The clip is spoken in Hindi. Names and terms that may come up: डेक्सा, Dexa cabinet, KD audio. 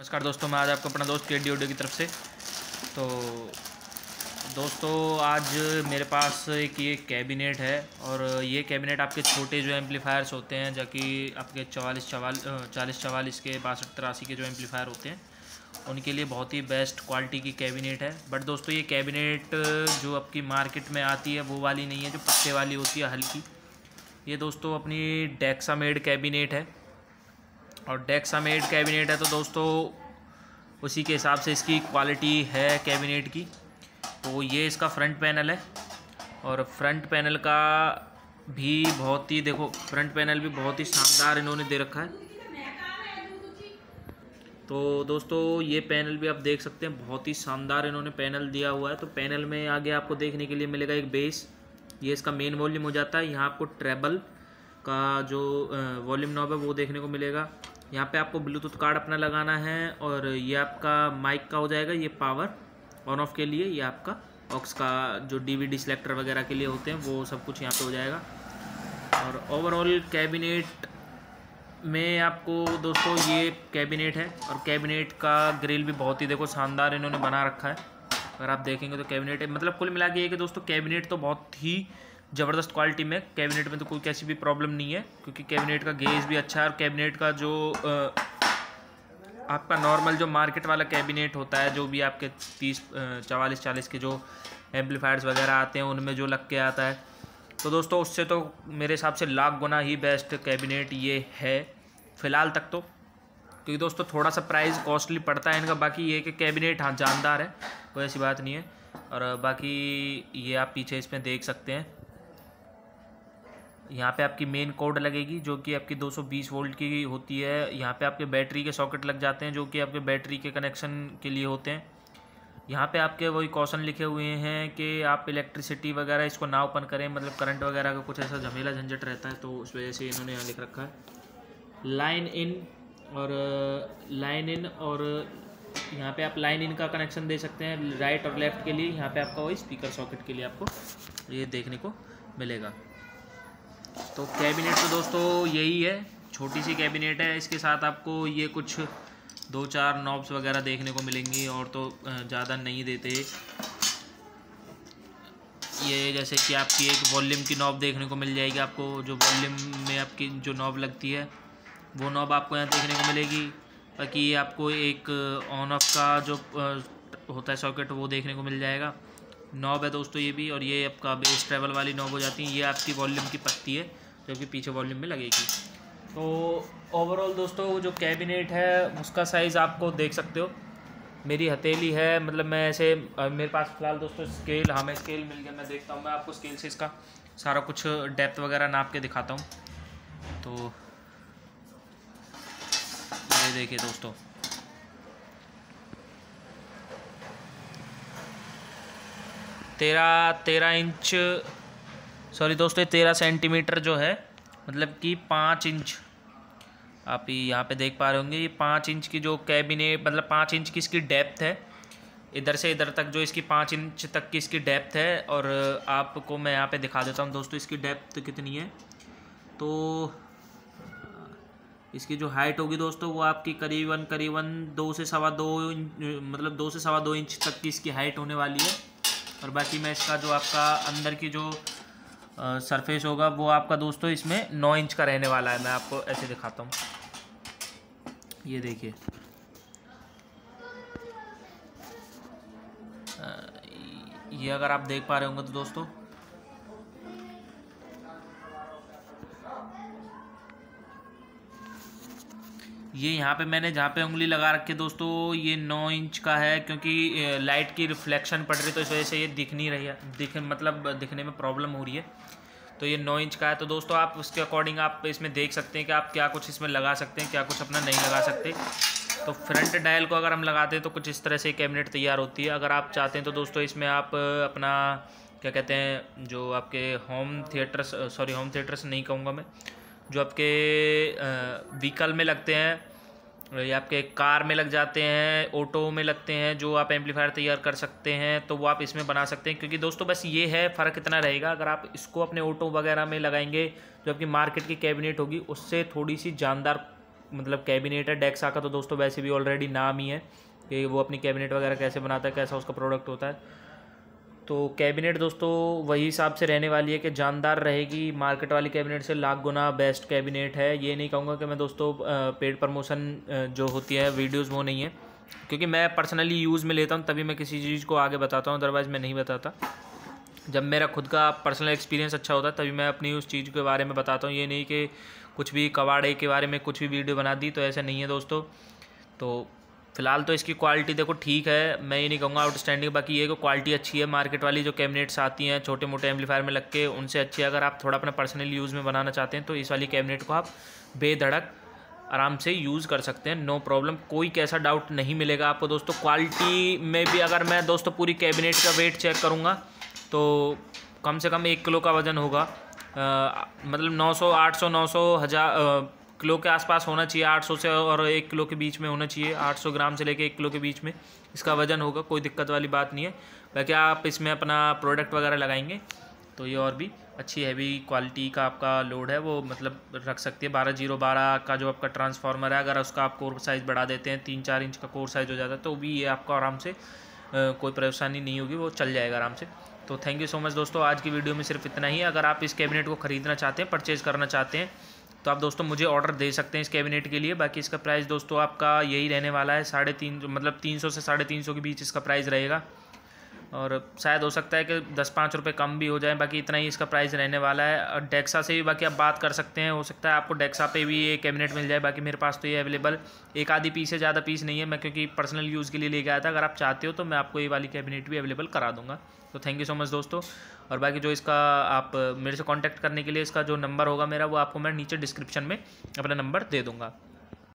नमस्कार दोस्तों, मैं आज आपको अपना दोस्त KD audio की तरफ से। तो दोस्तों, आज मेरे पास एक ये कैबिनेट है और ये कैबिनेट आपके छोटे जो एम्पलीफायर्स होते हैं, जो कि आपके 44 के 62 83 के जो एम्पलीफायर होते हैं, उनके लिए बहुत ही बेस्ट क्वालिटी की कैबिनेट है। बट दोस्तों, ये कैबिनेट जो आपकी मार्केट में आती है वो वाली नहीं है, जो पत्ते वाली होती है, हल्की। ये दोस्तों अपनी डेक्सा मेड कैबिनेट है और डेक्सा मेड कैबिनेट है, तो दोस्तों उसी के हिसाब से इसकी क्वालिटी है कैबिनेट की। तो ये इसका फ्रंट पैनल है और फ्रंट पैनल का भी बहुत ही, देखो, फ्रंट पैनल भी बहुत ही शानदार इन्होंने दे रखा है। तो दोस्तों ये पैनल भी आप देख सकते हैं, बहुत ही शानदार इन्होंने पैनल दिया हुआ है। तो पैनल में आगे आपको देखने के लिए मिलेगा एक बेस, ये इसका मेन वॉल्यूम हो जाता है। यहाँ आपको ट्रेबल का जो वॉल्यूम नॉब है वो देखने को मिलेगा। यहाँ पे आपको ब्लूटूथ कार्ड अपना लगाना है और ये आपका माइक का हो जाएगा। ये पावर ऑन ऑफ के लिए, ये आपका ऑक्स का जो DVD सिलेक्टर वगैरह के लिए होते हैं वो सब कुछ यहाँ पर हो जाएगा। और ओवरऑल कैबिनेट में आपको दोस्तों ये कैबिनेट है और कैबिनेट का ग्रिल भी बहुत ही, देखो, शानदार इन्होंने बना रखा है। अगर आप देखेंगे तो कैबिनेट, मतलब कुल मिला के ये कि दोस्तों कैबिनेट तो बहुत ही ज़बरदस्त क्वालिटी में, कैबिनेट में तो कोई कैसी भी प्रॉब्लम नहीं है, क्योंकि कैबिनेट का गेज भी अच्छा है। और कैबिनेट का जो आपका नॉर्मल जो मार्केट वाला कैबिनेट होता है, जो भी आपके 30 44 40 के जो एम्पलीफायर्स वगैरह आते हैं उनमें जो लग के आता है, तो दोस्तों उससे तो मेरे हिसाब से लाख गुना ही बेस्ट कैबिनेट ये है फ़िलहाल तक तो, क्योंकि दोस्तों थोड़ा सा प्राइस कॉस्टली पड़ता है इनका। बाकी ये कि कैबिनेट हाँ जानदार है, कोई ऐसी बात नहीं है। और बाकी ये आप पीछे इसमें देख सकते हैं, यहाँ पे आपकी मेन कोर्ड लगेगी जो कि आपकी 220 वोल्ट की होती है। यहाँ पर आपके बैटरी के सॉकेट लग जाते हैं जो कि आपके बैटरी के कनेक्शन के लिए होते हैं। यहाँ पे आपके वही कॉशन लिखे हुए हैं कि आप इलेक्ट्रिसिटी वगैरह इसको ना ओपन करें, मतलब करंट वगैरह का कुछ ऐसा झमेला झंझट रहता है, तो उस वजह से इन्होंने यहाँ लिख रखा है लाइन इन। और यहाँ पे आप लाइन इन का कनेक्शन दे सकते हैं राइट और लेफ़्ट के लिए। यहाँ पे आपका वही स्पीकर सॉकेट के लिए आपको ये देखने को मिलेगा। तो कैबिनेट तो दोस्तों यही है, छोटी सी कैबिनेट है। इसके साथ आपको ये कुछ 2-4 नॉब्स वगैरह देखने को मिलेंगी और तो ज़्यादा नहीं देते। ये जैसे कि आपकी एक वॉल्यूम की नॉब देखने को मिल जाएगी, आपको जो वॉल्यूम में आपकी जो नॉब लगती है वो नॉब आपको यहाँ देखने को मिलेगी। बाकी ये आपको एक ऑन ऑफ का जो होता है सॉकेट वो देखने को मिल जाएगा। नॉब है दोस्तों ये भी, और ये आपका बेस ट्रेवल वाली नॉब हो जाती है। ये आपकी वॉल्यूम की पत्ती है जो कि पीछे वॉल्यूम में लगेगी। तो ओवरऑल दोस्तों जो कैबिनेट है उसका साइज़ आपको देख सकते हो, मेरी हथेली है, मतलब मैं ऐसे, मेरे पास फ़िलहाल दोस्तों स्केल, हमें स्केल मिल गया, मैं देखता हूँ, मैं आपको स्केल से इसका सारा कुछ डेप्थ वगैरह नाप के दिखाता हूँ। तो ये देखिए दोस्तों, तेरह सेंटीमीटर जो है, मतलब कि 5 इंच आप यहाँ पे देख पा रहे होंगे। ये 5 इंच की जो कैबिनेट, मतलब 5 इंच की इसकी डेप्थ है, इधर से इधर तक जो इसकी 5 इंच तक की इसकी डेप्थ है। और आपको मैं यहाँ पे दिखा देता हूँ दोस्तों इसकी डेप्थ कितनी है। तो इसकी जो हाइट होगी दोस्तों वो आपकी करीबन 2 से सवा 2 इंच, मतलब 2 से सवा 2 इंच तक की इसकी हाइट होने वाली है। और बाकी मैं इसका जो आपका अंदर की जो सरफेस होगा वो आपका दोस्तों इसमें 9 इंच का रहने वाला है। मैं आपको ऐसे दिखाता हूँ, ये देखिए, ये अगर आप देख पा रहे होंगे तो दोस्तों ये यहाँ पे मैंने जहाँ पे उंगली लगा रखी है दोस्तों ये 9 इंच का है, क्योंकि लाइट की रिफ्लेक्शन पड़ रही, तो इस वजह से ये दिख नहीं रही है, मतलब दिखने में प्रॉब्लम हो रही है। तो ये 9 इंच का है। तो दोस्तों आप उसके अकॉर्डिंग आप इसमें देख सकते हैं कि आप क्या कुछ इसमें लगा सकते हैं, क्या कुछ अपना नहीं लगा सकते। तो फ्रंट डायल को अगर हम लगाते हैं तो कुछ इस तरह से कैबिनेट तैयार होती है। अगर आप चाहते हैं तो दोस्तों इसमें आप अपना क्या कहते हैं, जो आपके होम थिएटर्स नहीं कहूँगा मैं, जो आपके व्हीकल में लगते हैं या आपके कार में लग जाते हैं, ऑटो में लगते हैं, जो आप एम्पलीफायर तैयार कर सकते हैं, तो वो आप इसमें बना सकते हैं। क्योंकि दोस्तों बस ये है, फ़र्क इतना रहेगा, अगर आप इसको अपने ऑटो वगैरह में लगाएंगे जो आपकी मार्केट की कैबिनेट होगी उससे थोड़ी सी जानदार मतलब कैबिनेट है डेक्सा का, तो दोस्तों वैसे भी ऑलरेडी नाम ही है कि वो अपनी कैबिनेट वगैरह कैसे बनाता है, कैसा उसका प्रोडक्ट होता है। तो कैबिनेट दोस्तों वही हिसाब से रहने वाली है कि जानदार रहेगी, मार्केट वाली कैबिनेट से लाख गुना बेस्ट कैबिनेट है। ये नहीं कहूँगा कि मैं दोस्तों पेड प्रमोशन जो होती है वीडियोज़ वो नहीं है, क्योंकि मैं पर्सनली यूज़ में लेता हूँ तभी मैं किसी चीज़ को आगे बताता हूँ, अदरवाइज़ मैं नहीं बताता। जब मेरा खुद का पर्सनल एक्सपीरियंस अच्छा होता है तभी मैं अपनी उस चीज़ के बारे में बताता हूँ, ये नहीं कि कुछ भी कबाड़े के बारे में कुछ भी वीडियो बना दी, तो ऐसा नहीं है दोस्तों। तो फिलहाल तो इसकी क्वालिटी देखो ठीक है, मैं ये नहीं कहूँगा आउटस्टैंडिंग, बाकी ये क्वालिटी अच्छी है। मार्केट वाली जो कैबिनेट्स आती हैं छोटे मोटे एम्पलीफायर में लग के, उनसे अच्छी अगर आप थोड़ा अपना पर्सनल यूज़ में बनाना चाहते हैं तो इस वाली कैबिनेट को आप बेधड़क आराम से यूज़ कर सकते हैं, नो प्रॉब्लम। कोई कैसा डाउट नहीं मिलेगा आपको दोस्तों। क्वालिटी में भी अगर मैं दोस्तों पूरी कैबिनेट का वेट चेक करूँगा तो कम से कम 1 किलो का वज़न होगा, मतलब 900 800 900 हज़ार किलो के आसपास होना चाहिए, 800 से और 1 किलो के बीच में होना चाहिए, 800 ग्राम से लेके 1 किलो के बीच में इसका वज़न होगा। कोई दिक्कत वाली बात नहीं है। बाकी आप इसमें अपना प्रोडक्ट वगैरह लगाएंगे तो ये और भी अच्छी हैवी क्वालिटी का आपका लोड है वो मतलब रख सकती है। 12012 का जो आपका ट्रांसफार्मर है, अगर उसका आप कोर साइज़ बढ़ा देते हैं 3-4 इंच का कोर साइज़ हो जाता है तो भी ये आपका आराम से कोई परेशानी नहीं होगी, वो चल जाएगा आराम से। तो थैंक यू सो मच दोस्तों, आज की वीडियो में सिर्फ इतना ही। अगर आप इस कैबिनेट को ख़रीदना चाहते हैं, परचेज़ करना चाहते हैं तो आप दोस्तों मुझे ऑर्डर दे सकते हैं इस कैबिनेट के लिए। बाकी इसका प्राइस दोस्तों आपका यही रहने वाला है, 350 से 350 के बीच इसका प्राइस रहेगा, और शायद हो सकता है कि 10-5 रुपये कम भी हो जाए, बाकी इतना ही इसका प्राइस रहने वाला है। और डेक्सा से भी बाकी आप बात कर सकते हैं, हो सकता है आपको डेक्सा पे भी ये कैबिनेट मिल जाए। बाकी मेरे पास तो ये अवेलेबल 1-आधी पीस है, ज़्यादा पीस नहीं है, मैं क्योंकि पर्सनल यूज़ के लिए लेके आया था। अगर आप चाहते हो तो मैं आपको ये वाली कैबिनेट भी अवेलेबल करा दूँगा। तो थैंक यू सो मच दोस्तों। और बाकी जो इसका आप मेरे से कॉन्टैक्ट करने के लिए इसका जो नंबर होगा मेरा, वो आपको मैं नीचे डिस्क्रिप्शन में अपना नंबर दे दूँगा।